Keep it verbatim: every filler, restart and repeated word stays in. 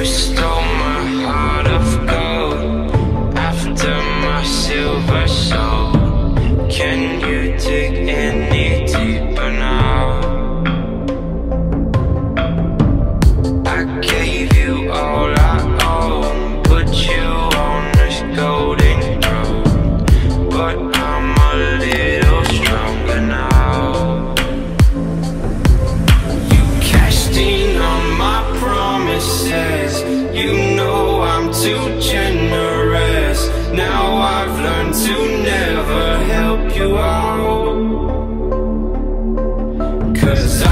You stole my heart of gold after my silver soul. Can you dig any deeper now? I gave you all I own, put you on this golden throne, but I'm a little stronger now. You cashed in on my promises. You know I'm too generous. Now I've learned to never help you out, 'cause I